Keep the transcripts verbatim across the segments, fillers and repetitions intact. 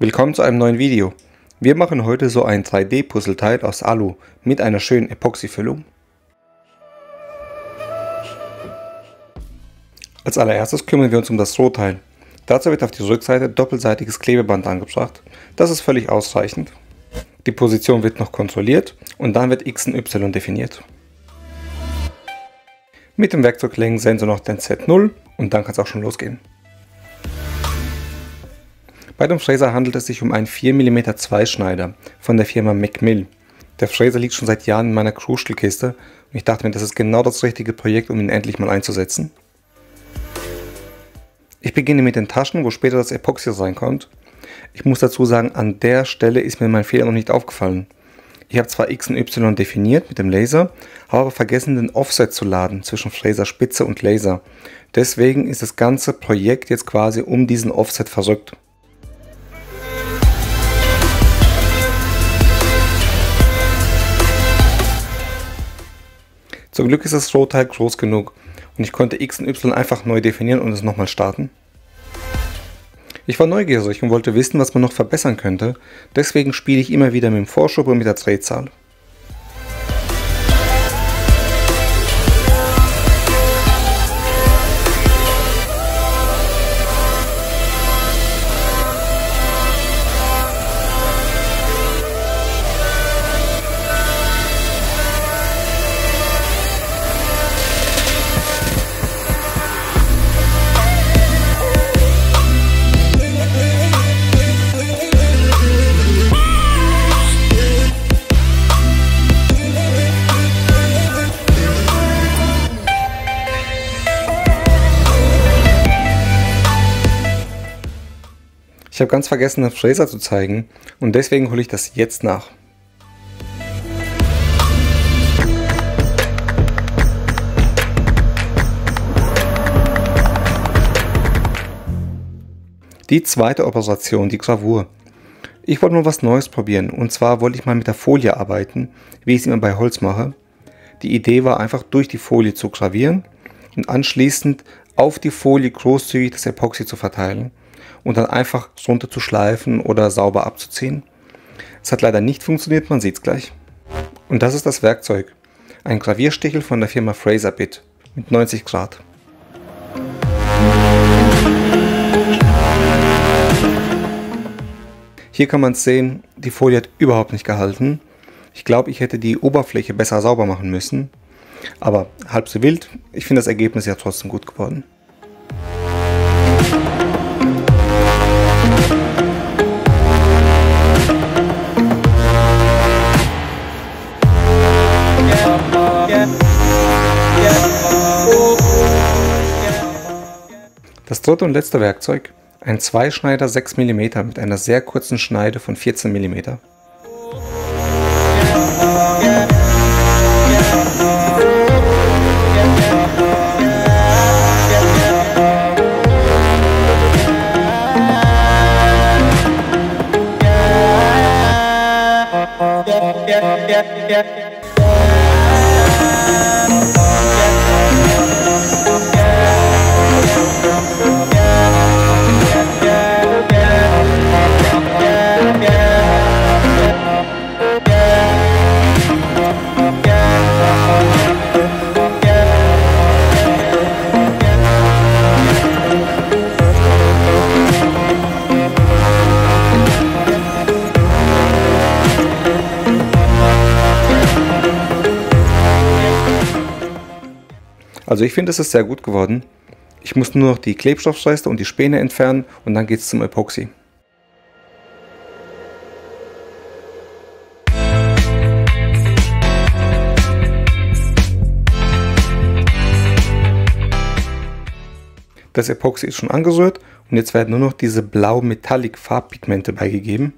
Willkommen zu einem neuen Video. Wir machen heute so ein drei D Puzzleteil aus Alu mit einer schönen Epoxyfüllung. Als allererstes kümmern wir uns um das Rohteil. Dazu wird auf die Rückseite doppelseitiges Klebeband angebracht. Das ist völlig ausreichend. Die Position wird noch kontrolliert und dann wird X und Y definiert. Mit dem Werkzeuglängen Sensor noch den Z null und dann kann es auch schon losgehen. Bei dem Fraser handelt es sich um einen vier Millimeter Zweischneider von der Firma McMill. Der Fraser liegt schon seit Jahren in meiner Kruschelkiste und ich dachte mir, das ist genau das richtige Projekt, um ihn endlich mal einzusetzen. Ich beginne mit den Taschen, wo später das Epoxy reinkommt. Ich muss dazu sagen, an der Stelle ist mir mein Fehler noch nicht aufgefallen. Ich habe zwar X und Y definiert mit dem Laser, habe aber vergessen, den Offset zu laden zwischen Fraserspitze und Laser. Deswegen ist das ganze Projekt jetzt quasi um diesen Offset verrückt. Zum Glück ist das Rohteil groß genug und ich konnte X und Y einfach neu definieren und es nochmal starten. Ich war neugierig und wollte wissen, was man noch verbessern könnte, deswegen spiele ich immer wieder mit dem Vorschub und mit der Drehzahl. Ich habe ganz vergessen, den Fraser zu zeigen und deswegen hole ich das jetzt nach. Die zweite Operation, die Gravur. Ich wollte mal was Neues probieren und zwar wollte ich mal mit der Folie arbeiten, wie ich es immer bei Holz mache. Die Idee war einfach, durch die Folie zu gravieren und anschließend auf die Folie großzügig das Epoxy zu verteilen und dann einfach runter zu schleifen oder sauber abzuziehen. Es hat leider nicht funktioniert, man sieht es gleich. Und das ist das Werkzeug. Ein Gravierstichel von der Firma Fraser Bit mit neunzig Grad. Hier kann man es sehen, die Folie hat überhaupt nicht gehalten. Ich glaube, ich hätte die Oberfläche besser sauber machen müssen. Aber halb so wild, ich finde das Ergebnis ja trotzdem gut geworden. Das dritte und letzte Werkzeug, ein Zweischneider sechs Millimeter mit einer sehr kurzen Schneide von vierzehn Millimeter. Also ich finde, es ist sehr gut geworden. Ich muss nur noch die Klebstoffreste und die Späne entfernen und dann geht es zum Epoxy. Das Epoxy ist schon angerührt und jetzt werden nur noch diese blau-metallic-Farbpigmente beigegeben.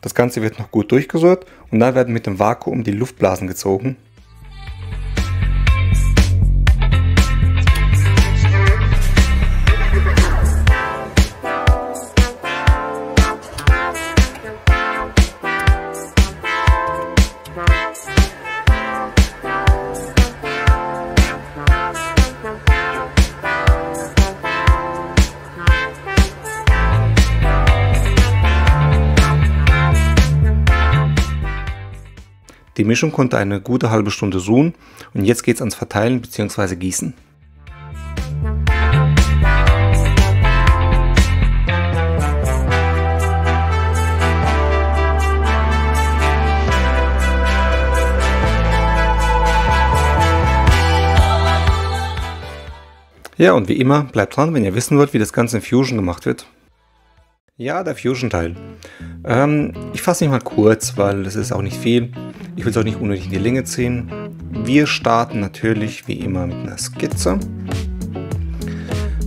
Das Ganze wird noch gut durchgerührt und dann werden mit dem Vakuum die Luftblasen gezogen. Die Mischung konnte eine gute halbe Stunde ruhen und jetzt geht's ans Verteilen bzw. Gießen. Ja, und wie immer, bleibt dran, wenn ihr wissen wollt, wie das Ganze in Fusion gemacht wird. Ja, der Fusion-Teil. Ähm, ich fasse mich mal kurz, weil es ist auch nicht viel. Ich will es auch nicht unnötig in die Länge ziehen. Wir starten natürlich wie immer mit einer Skizze.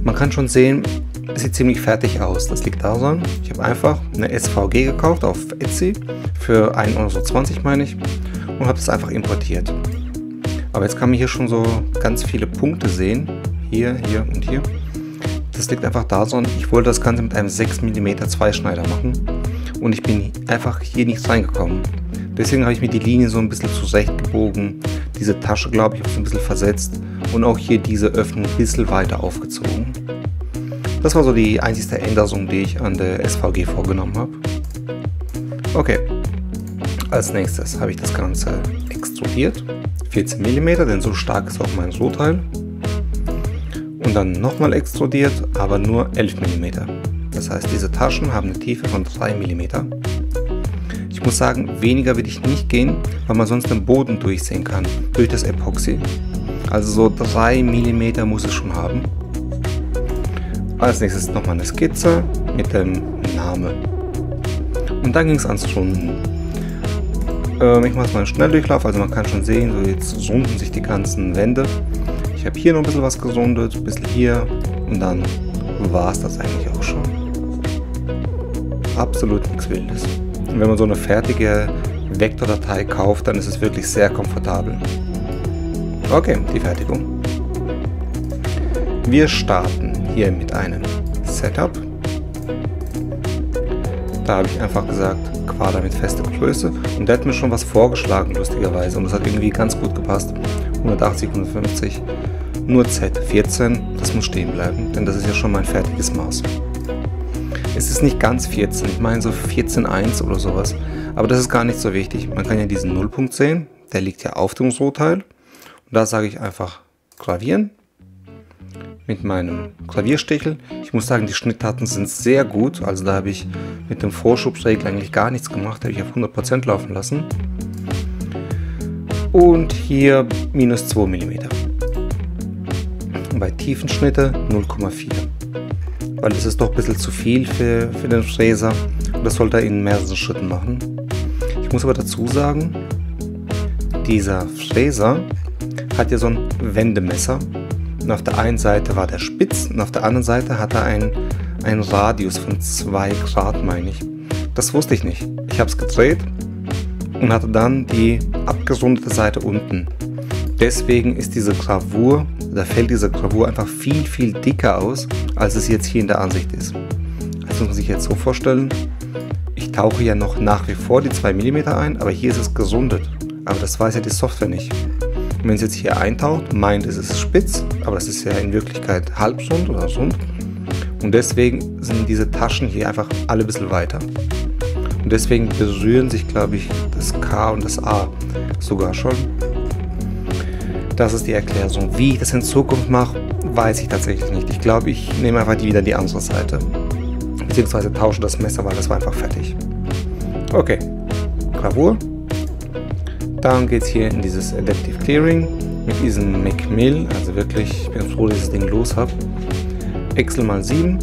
Man kann schon sehen, es sieht ziemlich fertig aus. Das liegt daran, ich habe einfach eine S V G gekauft auf Etsy für ein Euro zwanzig, meine ich, und habe es einfach importiert. Aber jetzt kann man hier schon so ganz viele Punkte sehen. Hier, hier und hier. Das liegt einfach daran, ich wollte das Ganze mit einem sechs Millimeter Zweischneider machen und ich bin einfach hier nicht reingekommen. Deswegen habe ich mir die Linie so ein bisschen zurechtgebogen, diese Tasche, glaube ich, habe ich so ein bisschen versetzt und auch hier diese Öffnung ein bisschen weiter aufgezogen. Das war so die einzige Änderung, die ich an der S V G vorgenommen habe. Okay, als nächstes habe ich das Ganze extrudiert, vierzehn Millimeter, denn so stark ist auch mein Rohteil. Und dann nochmal extrudiert, aber nur elf Millimeter. Das heißt, diese Taschen haben eine Tiefe von drei Millimeter. Ich muss sagen, weniger würde ich nicht gehen, weil man sonst den Boden durchsehen kann, durch das Epoxy. Also so drei Millimeter muss es schon haben. Als nächstes nochmal eine Skizze mit dem Namen. Und dann ging es ans Runden. Ähm, ich mache es mal einen Schnelldurchlauf, also man kann schon sehen, so jetzt runden sich die ganzen Wände. Ich habe hier noch ein bisschen was gerundet, ein bisschen hier und dann war es das eigentlich auch schon. Absolut nichts Wildes. Und wenn man so eine fertige Vektordatei kauft, dann ist es wirklich sehr komfortabel. Okay, die Fertigung. Wir starten hier mit einem Setup. Da habe ich einfach gesagt, Quader mit fester Größe und der hat mir schon was vorgeschlagen, lustigerweise, und das hat irgendwie ganz gut gepasst. hundertachtzig, hundertfünfzig, nur Z vierzehn, das muss stehen bleiben, denn das ist ja schon mein fertiges Maß. Es ist nicht ganz vierzehn, ich meine so vierzehn Komma eins oder sowas, aber das ist gar nicht so wichtig. Man kann ja diesen Nullpunkt sehen, der liegt ja auf dem Rohteil und da sage ich einfach gravieren mit meinem Klavierstechel. Ich muss sagen, die Schnitttaten sind sehr gut, also da habe ich mit dem Vorschubsregler eigentlich gar nichts gemacht, habe ich auf hundert Prozent laufen lassen. Und hier minus zwei Millimeter. Bei tiefen Schnitte null Komma vier. Weil das ist doch ein bisschen zu viel für, für den Fräser. Und das sollte er in mehreren Schritten machen. Ich muss aber dazu sagen, dieser Fräser hat ja so ein Wendemesser. Und auf der einen Seite war der spitz und auf der anderen Seite hat er einen, einen Radius von zwei Grad, meine ich. Das wusste ich nicht. Ich habe es gedreht und hatte dann die abgerundete Seite unten. Deswegen ist diese Gravur, da fällt diese Gravur einfach viel, viel dicker aus, als es jetzt hier in der Ansicht ist. Also muss man sich jetzt so vorstellen, ich tauche ja noch nach wie vor die zwei Millimeter ein, aber hier ist es gerundet. Aber das weiß ja die Software nicht. Und wenn es jetzt hier eintaucht, meint es ist spitz, aber das ist ja in Wirklichkeit halbrund oder rund. Und deswegen sind diese Taschen hier einfach alle ein bisschen weiter. Und deswegen berühren sich, glaube ich, das K und das A sogar schon. Das ist die Erklärung. Wie ich das in Zukunft mache, weiß ich tatsächlich nicht. Ich glaube, ich nehme einfach wieder die andere Seite. Beziehungsweise tausche das Messer, weil das war einfach fertig. Okay, Gravur. Dann geht es hier in dieses Adaptive Clearing mit diesem McMill. Also wirklich, ich bin froh, dass ich das Ding los habe. Excel mal sieben.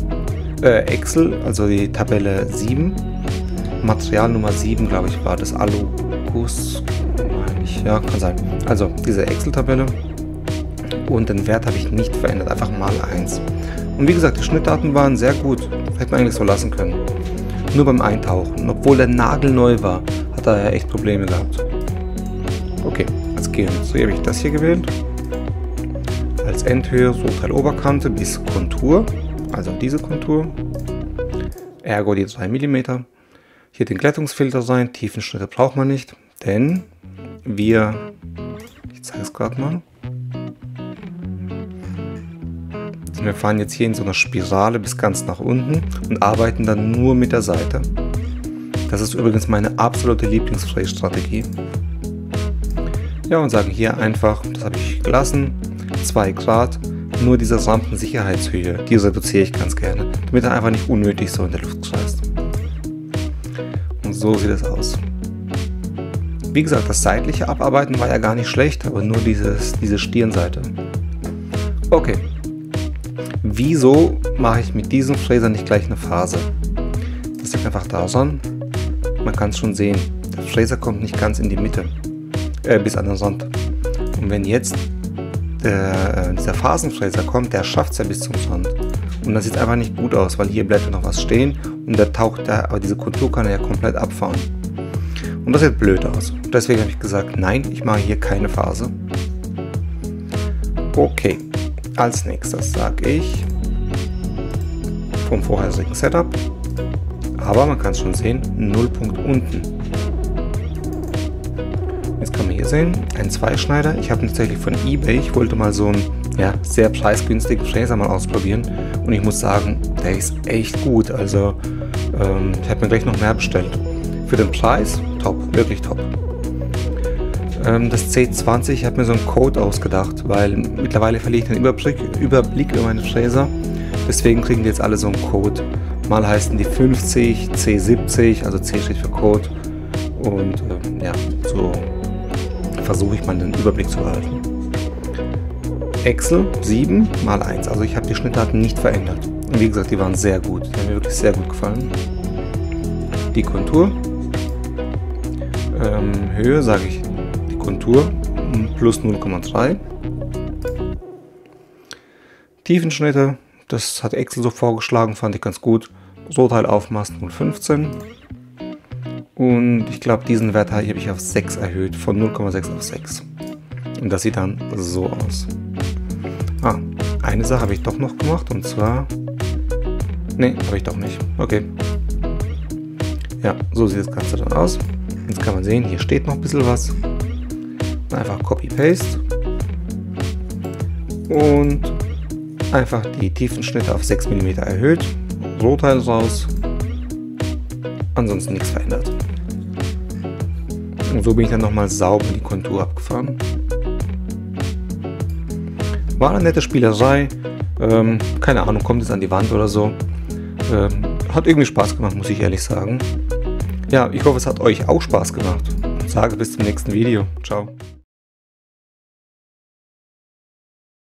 Äh, Excel, also die Tabelle sieben. Material Nummer sieben, glaube ich, war das Aluguss. Ja, kann sein. Also diese Excel-Tabelle und den Wert habe ich nicht verändert, einfach mal eins. Und wie gesagt, die Schnittdaten waren sehr gut, hätte man eigentlich so lassen können. Nur beim Eintauchen, obwohl der Nagel neu war, hat er ja echt Probleme gehabt. Okay, als Geometrie habe ich das hier gewählt. Als Endhöhe, Rohteil Oberkante bis Kontur, also diese Kontur. Ergo die zwei Millimeter. Hier den Glättungsfilter sein, Tiefenschnitte braucht man nicht, denn wir, ich zeige es gerade mal, wir fahren jetzt hier in so einer Spirale bis ganz nach unten und arbeiten dann nur mit der Seite. Das ist übrigens meine absolute Lieblingsfrässtrategie. Ja, und sage hier einfach, das habe ich gelassen, zwei Grad, nur diese Rampensicherheitshöhe, die reduziere ich ganz gerne, damit er einfach nicht unnötig so in der Luft kreist. Und so sieht es aus. Wie gesagt, das seitliche Abarbeiten war ja gar nicht schlecht, aber nur dieses, diese Stirnseite. Okay, wieso mache ich mit diesem Fraser nicht gleich eine Phase? Das liegt einfach daran, man kann es schon sehen, der Fraser kommt nicht ganz in die Mitte, äh, bis an den Rand. Und wenn jetzt der, dieser Phasenfräser kommt, der schafft es ja bis zum Rand. Und das sieht einfach nicht gut aus, weil hier bleibt ja noch was stehen und da taucht da, aber diese Kontur kann er ja komplett abfahren. Und das sieht blöd aus. Deswegen habe ich gesagt, nein, ich mache hier keine Phase. Okay, als nächstes sage ich vom vorherigen Setup, aber man kann es schon sehen, Nullpunkt unten. Jetzt kann man hier sehen, ein Zweischneider. Ich habe tatsächlich von eBay, ich wollte mal so einen ja, sehr preisgünstigen Fräser mal ausprobieren und ich muss sagen, der ist echt gut. Also ähm, ich habe mir gleich noch mehr bestellt. Für den Preis top, wirklich top. Ähm, das C zwanzig, ich habe mir so einen Code ausgedacht, weil mittlerweile verliere ich den Überblick, Überblick über meine Fräser. Deswegen kriegen die jetzt alle so einen Code. Mal heißen die fünfzig, C siebzig, also C steht für Code. Und ähm, ja, so versuche ich mal den Überblick zu behalten. Excel sieben mal eins, also ich habe die Schnittdaten nicht verändert. Und wie gesagt, die waren sehr gut, die haben mir wirklich sehr gut gefallen. Die Kontur, ähm, Höhe sage ich, die Kontur plus null Komma drei. Tiefenschnitte, das hat Excel so vorgeschlagen, fand ich ganz gut. Rohteil Aufmaß null Komma fünfzehn. Und ich glaube, diesen Wert habe ich auf sechs erhöht, von null Komma sechs auf sechs. Und das sieht dann so aus. Ah, eine Sache habe ich doch noch gemacht und zwar... Ne, habe ich doch nicht. Okay. Ja, so sieht das Ganze dann aus. Jetzt kann man sehen, hier steht noch ein bisschen was. Einfach Copy-Paste. Und einfach die Tiefenschnitte auf sechs Millimeter erhöht. Rohteil raus. Ansonsten nichts verändert. Und so bin ich dann nochmal sauber die Kontur abgefahren. War eine nette Spielerei. Ähm, keine Ahnung, kommt jetzt an die Wand oder so. Ähm, hat irgendwie Spaß gemacht, muss ich ehrlich sagen. Ja, ich hoffe, es hat euch auch Spaß gemacht. Und sage bis zum nächsten Video. Ciao.